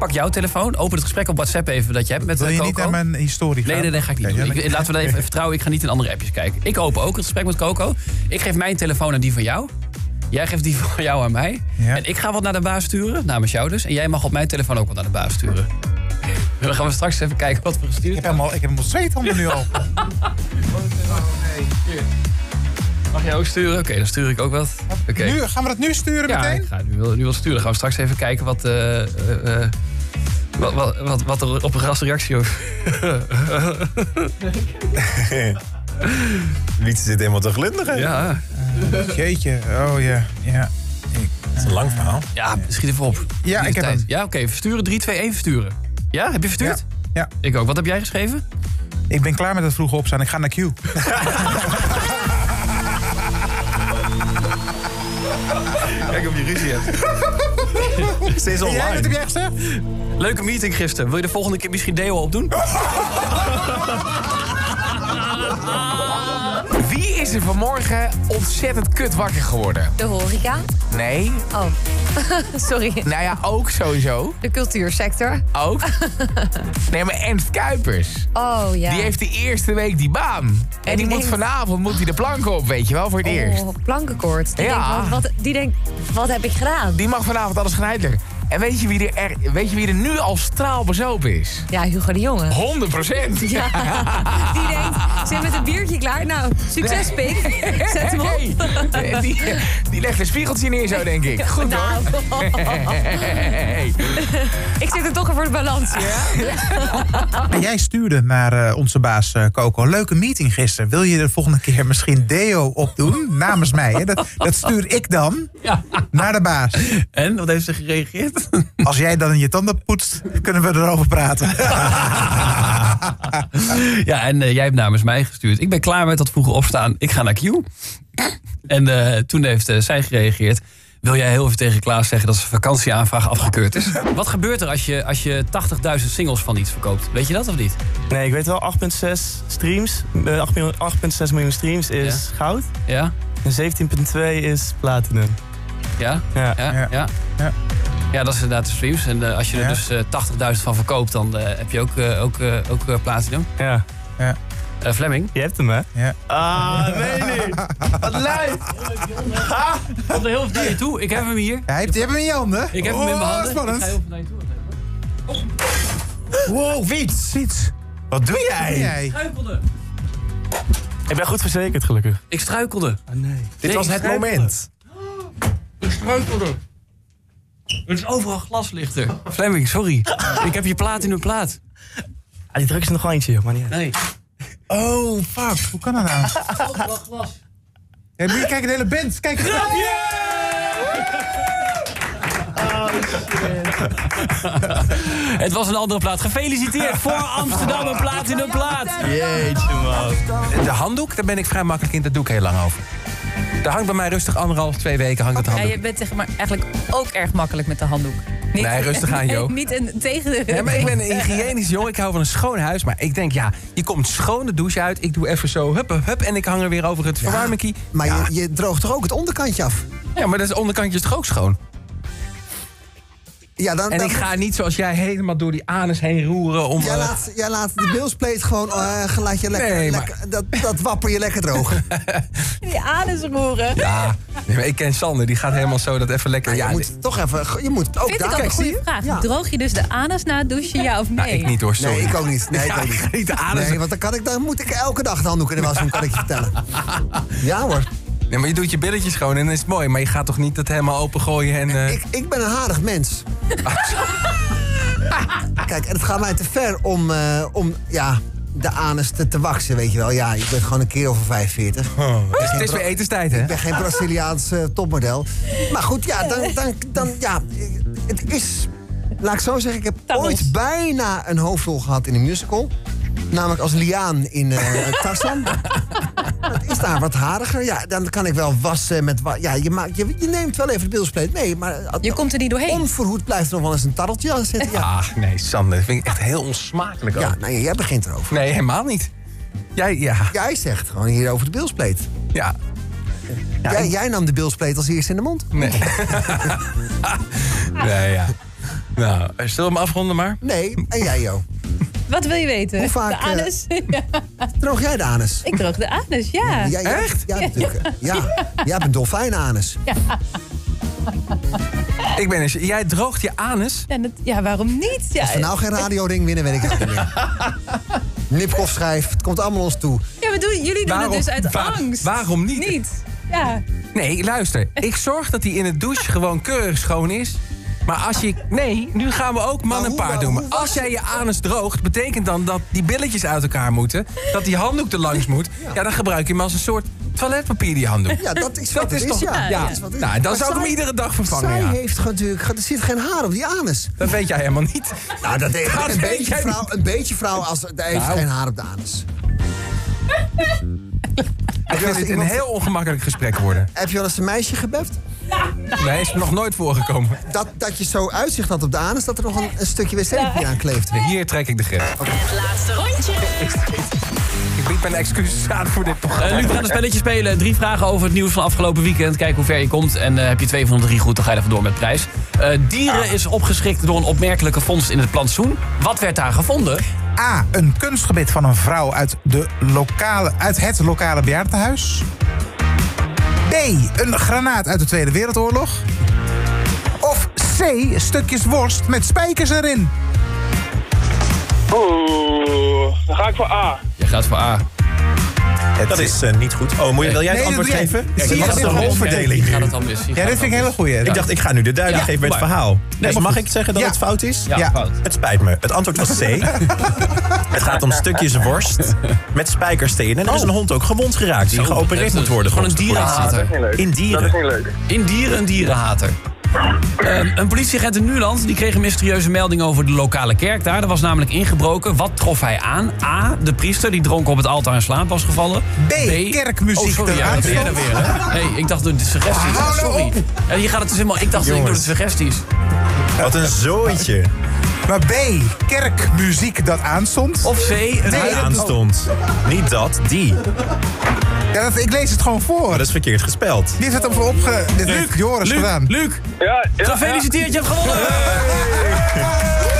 pak jouw telefoon, open het gesprek op WhatsApp even dat je hebt met Coco. Wil je niet naar mijn historie gaan? Nee, dat ga ik niet doen. Laten we dat even vertrouwen, ik ga niet in andere appjes kijken. Ik open ook het gesprek met Coco. Ik geef mijn telefoon aan die van jou. Jij geeft die van jou aan mij. Ja. En ik ga wat naar de baas sturen, namens jou dus. En jij mag op mijn telefoon ook wat naar de baas sturen. Dan gaan we straks even kijken wat we gestuurd hebben. Ik heb hem al zweethanden nu al. Mag jij ook sturen? Oké, dan stuur ik ook wat. Okay. Nu, gaan we dat nu sturen meteen? Ja, ik ga nu wel sturen. Dan gaan we straks even kijken wat... wat er op een gast reactie over... Lietse zit helemaal te glunderen. Ja. Jeetje, oh ja. Ja. Het is een lang verhaal. Ja, schiet even op. Ja, ik heb hem. Ja, oké, versturen. 3, 2, 1 versturen. Ja, heb je verstuurd? Ja. Ik ook. Wat heb jij geschreven? Ik ben klaar met het vroege opstaan. Ik ga naar Q. Kijk of je ruzie hebt. Steeds online. Jij, wat heb jij gezegd? Leuke meeting gisteren. Wil je de volgende keer misschien Deo opdoen? Wie is er vanmorgen ontzettend kut wakker geworden? De horeca? Nee. Oh, sorry. Nou ja, ook sowieso. De cultuursector? Ook. Nee, maar Ernst Kuipers. Oh, ja. Die heeft de eerste week die baan. En die moet vanavond moet die de planken op, weet je wel, voor het eerst. Oh, plankenkoorts. Die denkt, wat heb ik gedaan? Die mag vanavond alles gaan uitleggen. En weet je wie er nu al straalbezopen is? Ja, Hugo de Jonge. 100%! Ja. Die denkt, zit met een biertje klaar? Nou, succes, pik. Zet hem op. Hey. Die legt een spiegeltje neer zo, denk ik. Goed, nou, hoor. Hey. Ik zit er toch voor de balans hier. Ja. Jij stuurde naar onze baas Coco. Leuke meeting gisteren. Wil je de volgende keer misschien Deo opdoen? Namens mij, hè? Dat stuur ik dan naar de baas. En, wat heeft ze gereageerd? Als jij dan je tanden poetst, kunnen we erover praten. Ja, en jij hebt namens mij gestuurd. Ik ben klaar met dat vroege opstaan. Ik ga naar Q. En toen heeft zij gereageerd. Wil jij heel even tegen Klaas zeggen dat zijn vakantieaanvraag afgekeurd is? Wat gebeurt er als je 80.000 singles van iets verkoopt? Weet je dat of niet? Nee, ik weet wel, 8,6 streams. 8,6 miljoen streams is goud. Ja. En 17,2 is platinum. Ja, dat is inderdaad de streams. En als je er dus 80.000 van verkoopt, dan heb je ook platinum. Ja. Flemming? Je hebt hem, hè? Ja. Ah, nee, niet. Wat lijf! Komt er heel veel naar je toe. Ik heb hem hier. Ja, je hebt hem in je handen? Ik heb hem in mijn handen. Spannend. Ik ga heel veel naar je toe. Wow, fiets! Wat doe jij? Schuipelde. Ik ben goed verzekerd, gelukkig. Ik struikelde. Ah, nee. Dit was het moment. Ik struikelde. Er is overal glaslichter. Flemming, sorry. Ik heb je plaat in uw plaat. Ah, die drugs is nog eentje, joh. Maar niet. Nee. Oh, fuck. Hoe kan dat nou? Overal glas. Ja, moet je kijken, de hele band. Kijk eens. Ja, oh, shit. Het was een andere plaat. Gefeliciteerd voor Amsterdam, een plaat in een plaat. Jeetje, man. De handdoek, daar ben ik vrij makkelijk in. Daar doe ik heel lang over. Daar hangt bij mij rustig 1,5, 2 weken hangt het handdoek. Ja, je bent zeg maar eigenlijk ook erg makkelijk met de handdoek. Niet, nee, rustig aan, joh. Niet een tegen de... Ja, maar ik ben een hygiënisch jongen. Ik hou van een schoon huis. Maar ik denk, ja, je komt schoon de douche uit. Ik doe even zo, hup, en ik hang er weer over het verwarmingkie. Maar je droogt toch ook het onderkantje af? Ja, maar dat onderkantje is toch ook schoon? Ja, dan ik ga niet zoals jij helemaal door die anus heen roeren om... Jij laat de bilspleet gewoon, laat je lekker... Nee, maar... dat wapper je lekker droog. Die anus roeren. Ja, nee, maar ik ken Sander, die gaat helemaal zo dat even lekker... Ja, je moet toch even... Je moet ook vind ik ook een goede vraag. Ja. Droog je dus de anus na het douchen, ja of nee? Nou, ik niet hoor, sorry. Nee, ik ook niet. Nee, ik ook niet. De anus... Nee, want dan moet ik elke dag de handdoek in de was doen, kan ik je vertellen. Ja hoor. Nee, maar je doet je billetjes schoon en dat is mooi. Maar je gaat toch niet dat helemaal opengooien en... Ik ben een harig mens. Kijk, en het gaat mij te ver om de anus te waksen, weet je wel. Ja, ik ben gewoon een keer over 45. Oh. Dus het is weer etenstijd, hè? Ik ben geen Braziliaans topmodel. Maar goed, ja, dan het is... Laat ik zo zeggen, ik heb ooit bijna een hoofdrol gehad in een musical. Namelijk als Liaan in Tarzan. Het is daar wat hariger. Ja, dan kan ik wel wassen met... Ja, je neemt wel even de bilspleet mee, maar... Je komt er niet doorheen. Onverhoed blijft er nog wel eens een tarreltje aan zitten. Ja. Ah, nee, Sander, dat vind ik echt heel onsmakelijk ook. Ja, nou, jij begint erover. Nee, helemaal niet. Jij zegt gewoon hier over de bilspleet. Ja. Jij nam de bilspleet als eerste in de mond. Nee. Nee, ja. Nou, stel hem afronden maar. Nee, en jij Jo. Wat wil je weten? Hoe vaak, de anus? Droog jij de anus? Ik droog de anus, ja. Ja. Echt? Ja, natuurlijk. Ja. Jij hebt een dolfijnanus. Ja. Ik ben eens, jij droogt je anus? Ja, ja, waarom niet? Ja. Als we nou geen radioding winnen, weet ik het niet meer. Nipkoff schrijft, het komt allemaal ons toe. Ja, jullie doen het dus uit angst. Waarom niet? Ja. Nee, luister. Ik zorg dat hij in het douche gewoon keurig schoon is. Maar als je... Nee, nu gaan we ook man en paard doen. Maar als jij je anus droogt, betekent dan dat die billetjes uit elkaar moeten. Dat die handdoek er langs moet. Ja, dan gebruik je hem als een soort toiletpapier, die handdoek. Ja, dat is wat het is, ja. Nou, dan zou ik hem iedere dag vervangen, ja. Zij heeft natuurlijk... Er zit geen haar op die anus. Dat weet jij helemaal niet. Nou, dat deed een beetje vrouw als... Er heeft geen haar op de anus. Ik vind dit een heel ongemakkelijk gesprek worden. Heb je wel eens een meisje gebept? Nee, is er nog nooit voorgekomen. Dat je zo uitzicht had op de anus, dat er nog een stukje wc-papier aan kleeft. Hier trek ik de grens. Okay. Het laatste rondje. Ik bied mijn excuses aan voor dit programma. Nu we gaan een spelletje spelen. 3 vragen over het nieuws van afgelopen weekend. Kijk hoe ver je komt. En heb je 2 van de 3 goed, dan ga je er vandoor met prijs. Dieren is opgeschrikt door een opmerkelijke vondst in het plantsoen. Wat werd daar gevonden? A. Een kunstgebit van een vrouw uit het lokale bejaardentehuis. B. Een granaat uit de Tweede Wereldoorlog. Of C. Stukjes worst met spijkers erin. Oeh, dan ga ik voor A. Jij gaat voor A. Dat is niet goed. Oh, wil jij het antwoord geven? Zie je, dat is de rolverdeling. Ja, dit vind ik hele goeie. Ik dacht, ik ga nu de duiding geven bij het verhaal. Dus mag ik zeggen dat het fout is? Ja, fout. Het spijt me. Het antwoord was C. Het gaat om stukjes worst met spijkers erin. En er is een hond ook gewond geraakt die geopereerd moet worden. Gewoon een dierenhater. In dieren. Dat is niet leuk. In dieren een dierenhater. Een politieagent in Nuland die kreeg een mysterieuze melding over de lokale kerk daar. Er was namelijk ingebroken. Wat trof hij aan? A. De priester die dronken op het altaar in slaap was gevallen. B. Kerkmuziek. Oh, sorry, ja, dat ben jij dan weer. Hè? Nee, ik dacht door de suggesties. Oh, sorry. Ja, je gaat het dus helemaal... Ik dacht dat ik door de suggesties. Wat een zooitje. Maar B. Kerkmuziek dat aanstond. Of C. Een aanstond. Niet dat, die. Ja, ik lees het gewoon voor. Maar dat is verkeerd gespeld. Dit heeft hem voor Dit heeft Joris gedaan. Luc, gefeliciteerd, je hebt gewonnen. Hey.